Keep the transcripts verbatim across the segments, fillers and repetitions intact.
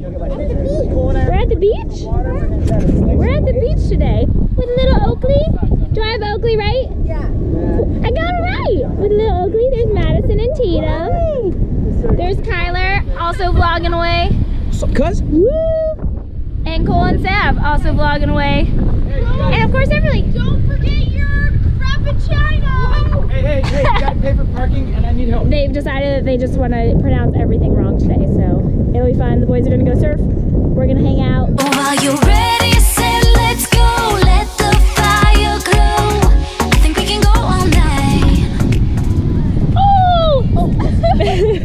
today? We're at the beach? We're at the beach today with little Oakley. Do I have Oakley right? Yeah. I got it right with little Oakley. There's Madison and Tito. There's Kyler also vlogging away. What's up, cuz? Woo! And Cole and Sav also vlogging away. And of course Everleigh. Don't forget your frappuccino! Hey, hey, hey, you gotta pay for parking and I need help. They've decided that they just want to pronounce everything wrong today, so it'll be fun. The boys are gonna go surf. We're gonna hang out. Oh, are you ready? Say let's go. Let the fire glow. I think we can go all night. Oh! Oh. Baby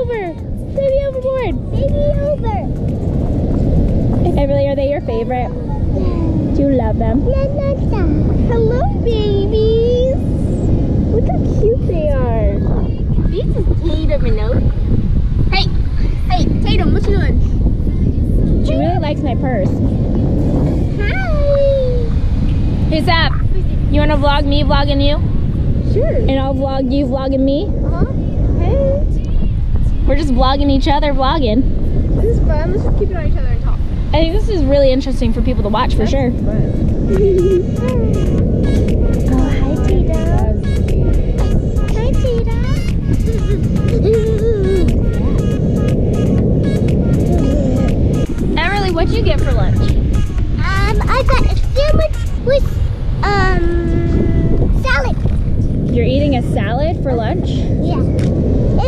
over! Baby overboard! Baby over! Everleigh, are they your favorite? Do you love them? La, la, la. Hello, babies! Look how cute they are. This is Tatum and Oakley. Hey! Hey, Tatum, what you doing? She really likes my purse. Hi! Hey, Sav, you want to vlog me vlogging you? Sure. And I'll vlog you vlogging me? Uh-huh. Hey. We're just vlogging each other vlogging. This is fun. Let's just keep it on each other and talk. I think this is really interesting for people to watch for sure. Oh, hi Tito. Hi Tito. Everleigh, what'd you get for lunch? Um, I got a sandwich with um salad. You're eating a salad for lunch? Yeah. And a,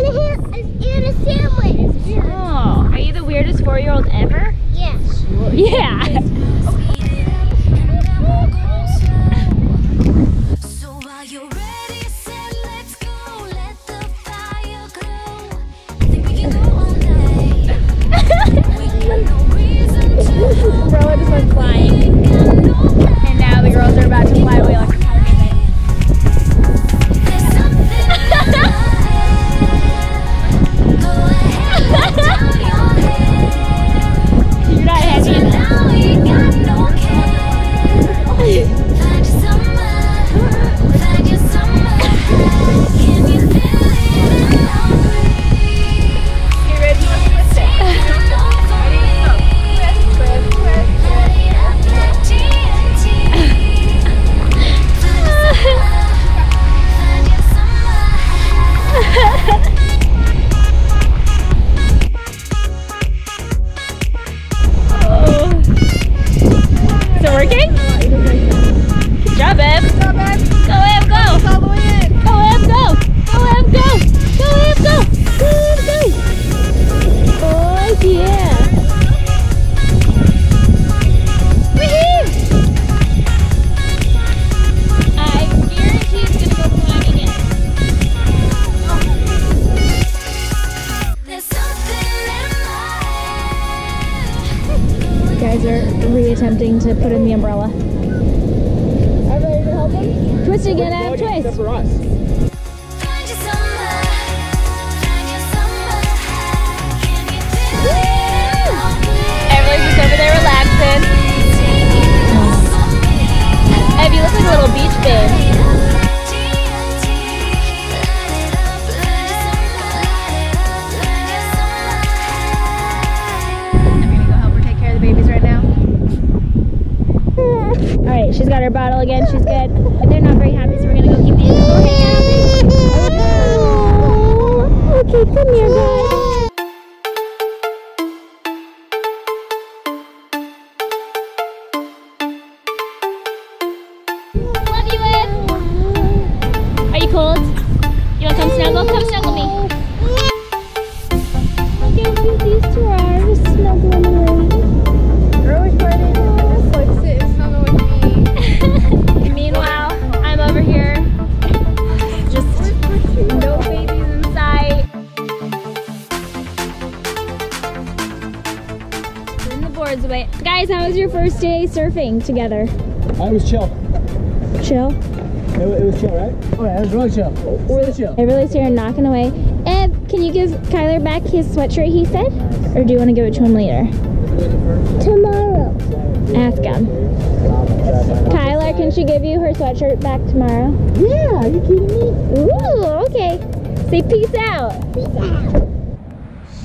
and a sandwich. Oh, are you the weirdest four-year-old ever? Yeah. So while you're ready, said let's go, let the fire glow. I think we can go all night. We got no reason to Rolla just went flying. And now the girls are about to fly away like attempting to put in the umbrella. Are you ready to help him? Twist again, Ab, twist. Except for us. She's got her bottle again, she's good. But they're not very happy, so we're gonna go keep eating. Oh, okay, come here, guys. Love you, Ed. Are you cold? You wanna come snuggle? Come snuggle me. Look how cute these two are, just snuggling away. They're always fighting. Away. Guys, how was your first day surfing together? I was chill. Chill? It, it was chill, right? Oh yeah, it was really chill. We're the chill. I really started knocking away. Eb, can you give Kyler back his sweatshirt he said? Or do you want to give it to him later? Tomorrow. Ask him. Kyler, can she give you her sweatshirt back tomorrow? Yeah, are you kidding me? Ooh, okay. Say peace out. Peace out.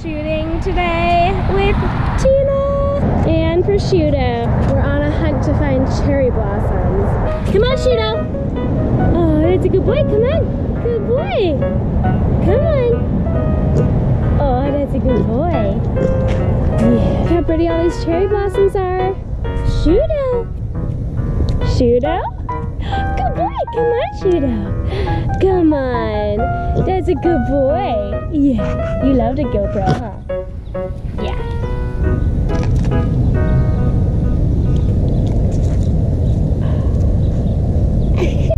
Shooting. today with Tina and for Shudo. We're on a hunt to find cherry blossoms. Come on, Shudo. Oh, that's a good boy. Come on. Good boy. Come on. Oh, that's a good boy. Yeah. Look how pretty all these cherry blossoms are. Shudo. Shudo? Good boy. Come on, Shudo. Come on. That's a good boy. Yeah. You love the GoPro, huh? Yeah.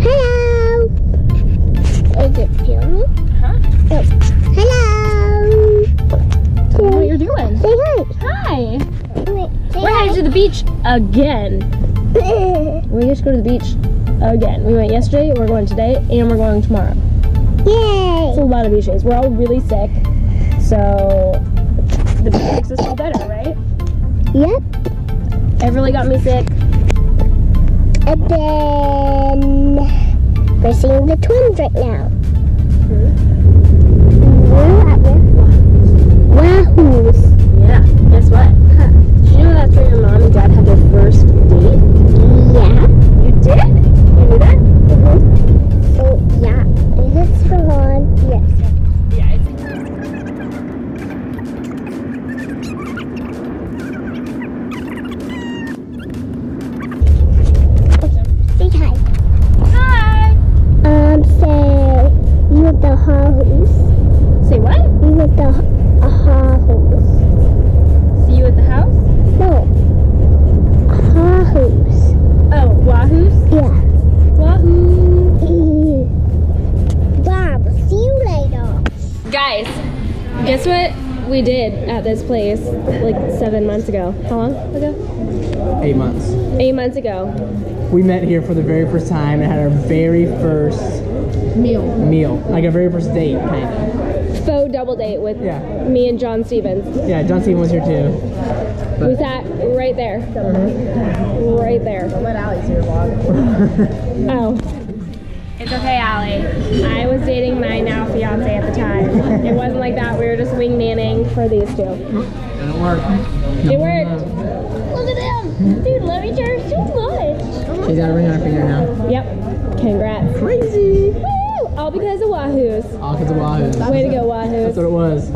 Hello. Is it filming? Huh? Oh. Hello. What are you doing? Say hi. Hi. We're headed to the beach again. We just go to the beach again. We went yesterday, we're going today, and we're going tomorrow. Yay! It's a lot of beach days. We're all really sick, so the beach makes us feel better, right? Yep. Everleigh got me sick. And then we're seeing the twins right now. Mm-hmm. We're at Wahoos. Yeah, guess what? Huh. Did you know that's where your mom and dad had their first date? Yeah. You did? You knew that? Mm-hmm. So, yeah. It's for one. Yes. Yeah, it's okay. Say hi. Hi. Um, say you with the Wahoos. Say what? You with the Wahoos. See you at the house? No. Wahoos. Oh, Wahoos? Yeah. Guys, guess what we did at this place like seven months ago. How long ago? Eight months. Eight months ago. We met here for the very first time and had our very first meal. Meal. Like our very first date, kind of. Faux double date with yeah. me and John Stevens. Yeah, John Stevens was here too. But we sat right there. Mm-hmm. Right there. Don't let Allie see your vlog. Oh. It's okay, Allie. I was dating my now fiance at the time. It wasn't like that. We were just wing nanning for these two. And it worked. It worked. Look at them. They love each other so much. She's got a ring on her finger now. Yep. Congrats. Crazy. Woo! All because of Wahoos. All because of Wahoos. Way to go, Wahoos. That's what it was.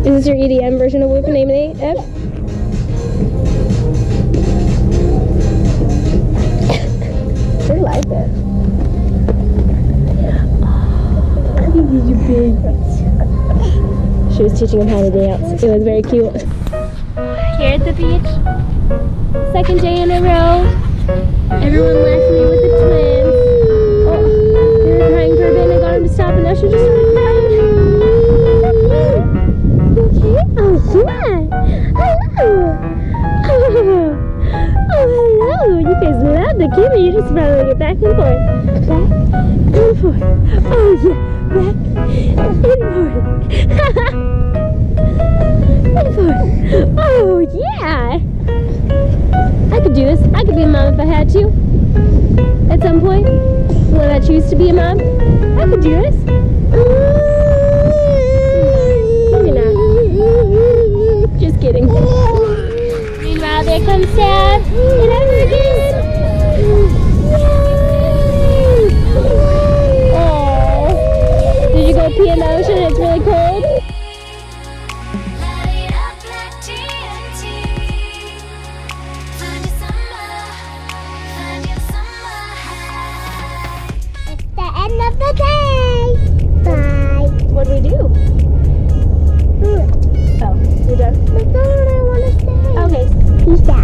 Is this your E D M version of Whoop and Name and F? I like it. You big. She was teaching him how to dance. It was very cute. Here at the beach, second day in a row. Everyone left me with the twins. Oh, they were crying for a bit and I got him to stop and now she just started crying. Oh, yeah! Hello! Oh, hello! You guys love the camera. You just probably get back and forth. Back and forth. Oh, yeah! Back and forth. And forth. Oh, yeah! I could do this. I could be a mom if I had to. At some point, when I choose to be a mom, I could do this. Just kidding. Meanwhile, there comes Sav and Everleigh. Oh, did you go pee in the ocean? It's really cold. It's the end of the day. Bye. What do we do? Done. But God, I want to stay. Okay. Peace out.